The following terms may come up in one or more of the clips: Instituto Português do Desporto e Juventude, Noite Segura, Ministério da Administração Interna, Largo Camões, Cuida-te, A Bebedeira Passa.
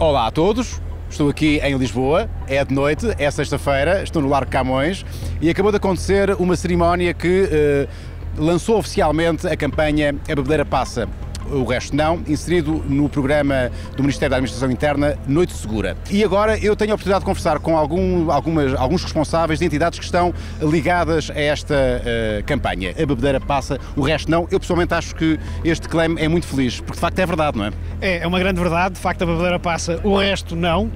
Olá a todos, estou aqui em Lisboa, é de noite, é sexta-feira, estou no Largo Camões e acabou de acontecer uma cerimónia que lançou oficialmente a campanha A Bebedeira Passa, o resto não, inserido no programa do Ministério da Administração Interna, Noite Segura. E agora eu tenho a oportunidade de conversar com alguns responsáveis de entidades que estão ligadas a esta campanha. A bebedeira passa, o resto não. Eu pessoalmente acho que este claim é muito feliz, porque de facto é verdade, não é? É uma grande verdade, de facto a bebedeira passa, o resto não.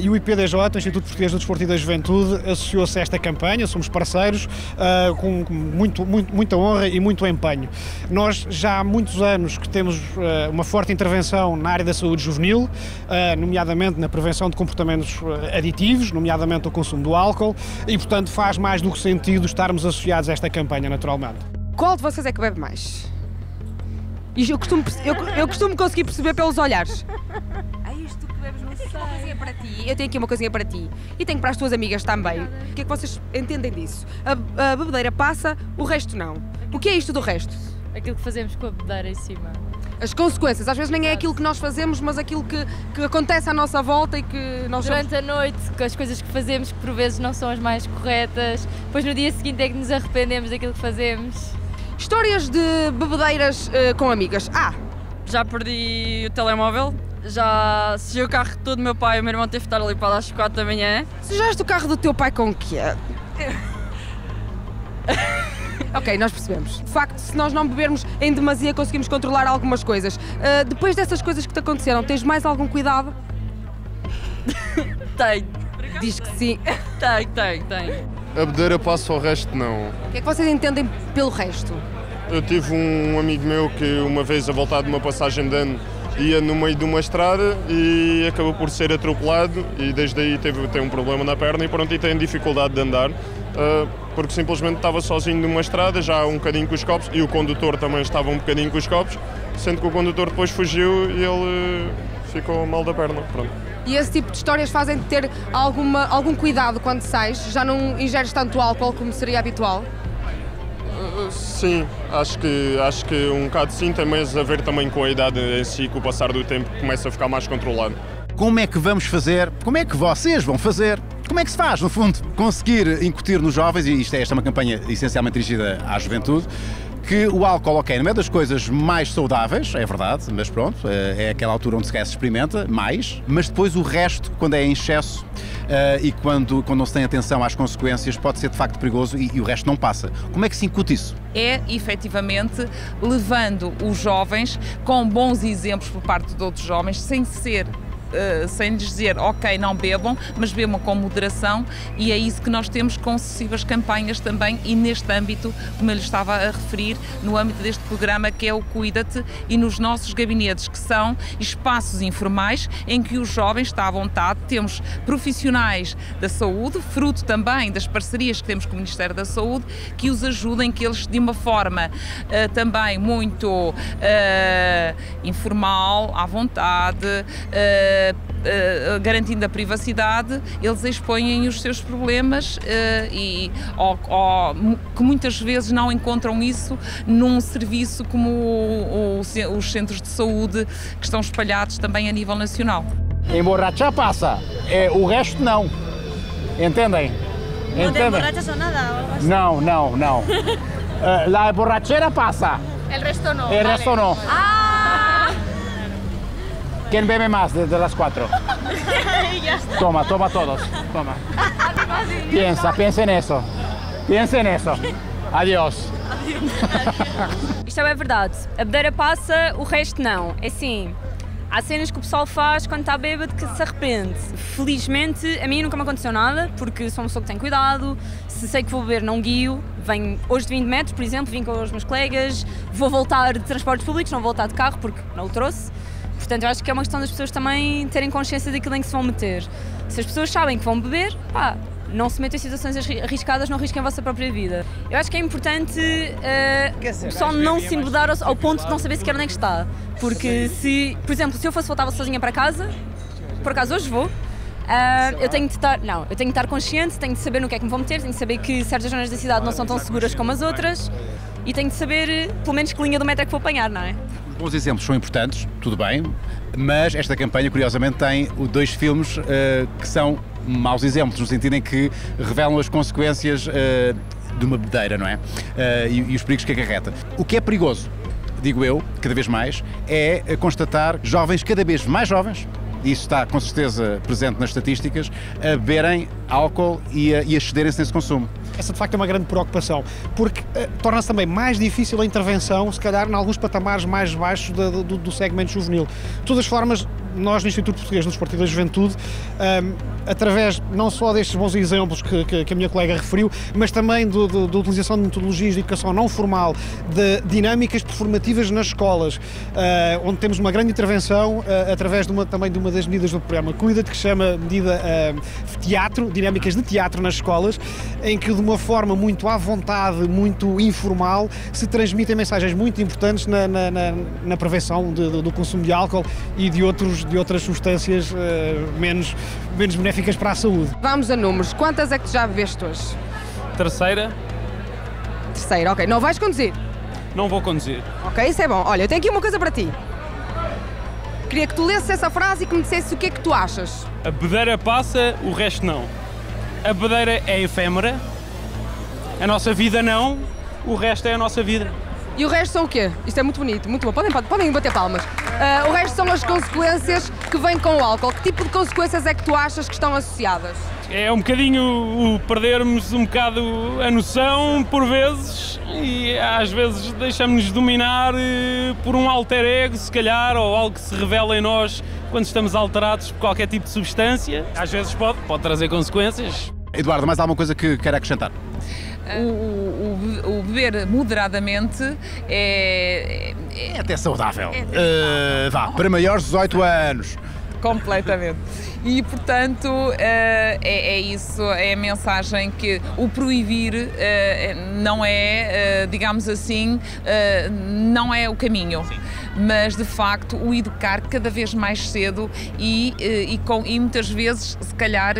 E o IPDJ, o Instituto Português do Desporto e da Juventude, associou-se a esta campanha, somos parceiros, com muita honra e muito empenho. Nós já há muitos anos que temos uma forte intervenção na área da saúde juvenil, nomeadamente na prevenção de comportamentos aditivos, nomeadamente o consumo do álcool, e portanto faz mais do que sentido estarmos associados a esta campanha naturalmente. Qual de vocês é que bebe mais? Eu costumo conseguir perceber pelos olhares. Isto que bebes não sei. Eu tenho aqui uma coisinha para ti, eu tenho aqui uma coisinha para ti e tenho para as tuas amigas também. O que é que vocês entendem disso? A bebedeira passa, o resto não. O que é isto do resto? Aquilo que fazemos com a bebedeira em cima. As consequências, às vezes nem é aquilo que nós fazemos, mas aquilo que acontece à nossa volta e que nós Durante a noite, com as coisas que fazemos, que por vezes não são as mais corretas, depois no dia seguinte é que nos arrependemos daquilo que fazemos. Histórias de bebedeiras com amigas. Já perdi o telemóvel, já sujei o carro todo do meu pai, o meu irmão teve de estar ali para às 4 da manhã. Sujaste o carro do teu pai com o quê? Ok, nós percebemos. De facto, se nós não bebermos em demasia, conseguimos controlar algumas coisas. Depois dessas coisas que te aconteceram, tens mais algum cuidado? Tenho. Diz que sim. Tenho. A bebedeira passa, o resto não. O que é que vocês entendem pelo resto? Eu tive um amigo meu que uma vez, a voltar de uma passagem de ano, ia no meio de uma estrada e acabou por ser atropelado e desde aí tem um problema na perna e pronto, e tem dificuldade de andar. Porque simplesmente estava sozinho numa estrada, já um bocadinho com os copos, e o condutor também estava um bocadinho com os copos, sendo que o condutor depois fugiu e ele ficou mal da perna. Pronto. E esse tipo de histórias fazem-te ter algum cuidado quando sais? Já não ingeres tanto álcool como seria habitual? Sim, acho que um bocado sim, tem mais a ver também com a idade em si, com o passar do tempo que começa a ficar mais controlado. Como é que vamos fazer? Como é que vocês vão fazer? Como é que se faz, no fundo, conseguir incutir nos jovens, e esta é uma campanha essencialmente dirigida à juventude, que o álcool, ok, não é das coisas mais saudáveis, é verdade, mas pronto, é aquela altura onde se experimenta mais, mas depois o resto, quando é em excesso e quando não se tem atenção às consequências, pode ser de facto perigoso e o resto não passa. Como é que se incute isso? É, efetivamente, levando os jovens com bons exemplos por parte de outros jovens, sem dizer, ok, não bebam, mas bebam com moderação, e é isso que nós temos com sucessivas campanhas também, e neste âmbito, como eu lhe estava a referir, no âmbito deste programa que é o Cuida-te, e nos nossos gabinetes, que são espaços informais em que os jovens estão à vontade, temos profissionais da saúde, fruto também das parcerias que temos com o Ministério da Saúde, que os ajudem, que eles de uma forma também muito informal, à vontade, garantindo a privacidade, eles expõem os seus problemas que muitas vezes não encontram isso num serviço como os centros de saúde que estão espalhados também a nível nacional. Emborrachar passa, o resto não. Entendem? Não tem borrachas ou nada? Não. La borrachera passa. El resto não. El resto não. Quem bebe mais das 4? Toma todos. Toma. Pensa nisso. Adiós. Isto é verdade. A bebedeira passa, o resto não. É assim, há cenas que o pessoal faz quando está bêbado que se arrepende. Felizmente, a mim nunca me aconteceu nada, porque sou uma pessoa que tem cuidado. Se sei que vou beber, não guio. Venho hoje de 20 metros, por exemplo, vim com os meus colegas. Vou voltar de transportes públicos, não vou voltar de carro porque não o trouxe. Portanto, eu acho que é uma questão das pessoas também terem consciência daquilo em que se vão meter. Se as pessoas sabem que vão beber, não se metam em situações arriscadas, não risquem a vossa própria vida. Eu acho que é importante o pessoal não se embudar ao ponto de não saber sequer onde é que está. Porque se, por exemplo, se eu fosse voltar sozinha para casa, por acaso hoje vou, eu tenho de estar consciente, tenho de saber no que é que me vou meter, tenho de saber que certas zonas da cidade não são tão seguras como as outras e tenho de saber, pelo menos, que linha do metro é que vou apanhar, não é? Bons exemplos são importantes, tudo bem, mas esta campanha, curiosamente, tem dois filmes que são maus exemplos, no sentido em que revelam as consequências de uma bebedeira, não é? E os perigos que acarreta. O que é perigoso, digo eu, cada vez mais, é constatar jovens, cada vez mais jovens, e isso está com certeza presente nas estatísticas, a beberem álcool e a excederem-se nesse consumo. Essa de facto é uma grande preocupação, porque torna-se também mais difícil a intervenção, se calhar, em alguns patamares mais baixos do segmento juvenil. De todas as formas, nós no Instituto Português do Desporto e da Juventude, através não só destes bons exemplos que a minha colega referiu, mas também da utilização de metodologias de educação não formal, de dinâmicas performativas nas escolas, onde temos uma grande intervenção através também de uma das medidas do programa Cuida-te, que se chama medida teatro, dinâmicas de teatro nas escolas, em que de uma forma muito à vontade, muito informal, se transmitem mensagens muito importantes na prevenção do consumo de álcool e de outras substâncias menos benéficas para a saúde. Vamos a números. Quantas é que já bebeste hoje? Terceira. Terceira, ok. Não vais conduzir? Não vou conduzir. Ok, isso é bom. Olha, eu tenho aqui uma coisa para ti. Queria que tu lesses essa frase e que me dissesse o que é que tu achas. A bebedeira passa, o resto não. A bebedeira é efêmera, a nossa vida não, o resto é a nossa vida. E o resto são o quê? Isto é muito bonito, muito bom. Podem bater palmas. O resto são as consequências que vêm com o álcool. Que tipo de consequências é que tu achas que estão associadas? É um bocadinho o perdermos um bocado a noção, por vezes, e às vezes deixamos-nos dominar por um alter ego, se calhar, ou algo que se revela em nós quando estamos alterados por qualquer tipo de substância. Às vezes pode trazer consequências. Eduardo, mais alguma coisa que queira acrescentar? O beber moderadamente é até saudável. Vá, para maiores de 18 anos. Completamente. E, portanto, é isso, é a mensagem que o proibir não é, digamos assim, não é o caminho. Sim. Mas, de facto, o educar cada vez mais cedo e muitas vezes, se calhar,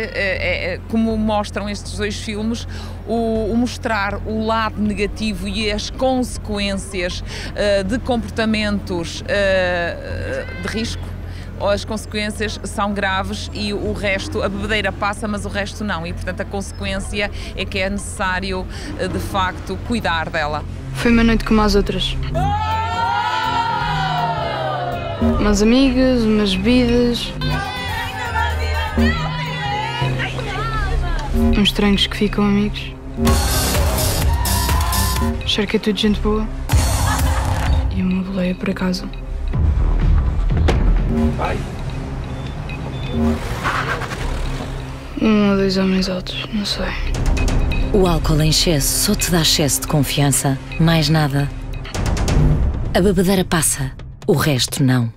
como mostram estes dois filmes, o mostrar o lado negativo e as consequências de comportamentos de risco, as consequências são graves e o resto, a bebedeira passa, mas o resto não. E, portanto, a consequência é que é necessário, de facto, cuidar dela. Foi uma noite como as outras. Umas amigas, umas bebidas, uns estranhos que ficam amigos. Achar que é tudo gente boa. E uma boleia para casa. Ai. 1 ou 2 homens altos, não sei. O álcool em excesso só te dá excesso de confiança, mais nada. A bebedeira passa, o resto não.